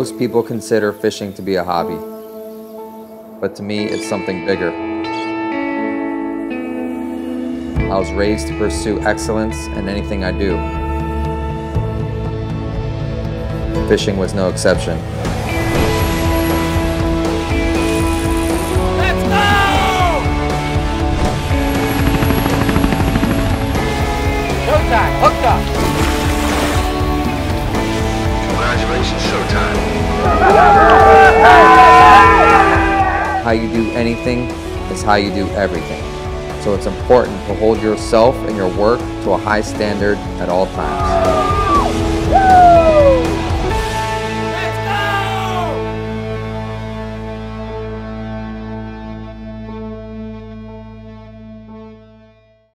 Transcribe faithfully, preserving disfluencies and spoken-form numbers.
Most people consider fishing to be a hobby, but to me, it's something bigger. I was raised to pursue excellence in anything I do. Fishing was no exception. Let's go! Showtime, hooked up! Congratulations, showtime. How you do anything is how you do everything. So it's important to hold yourself and your work to a high standard at all times.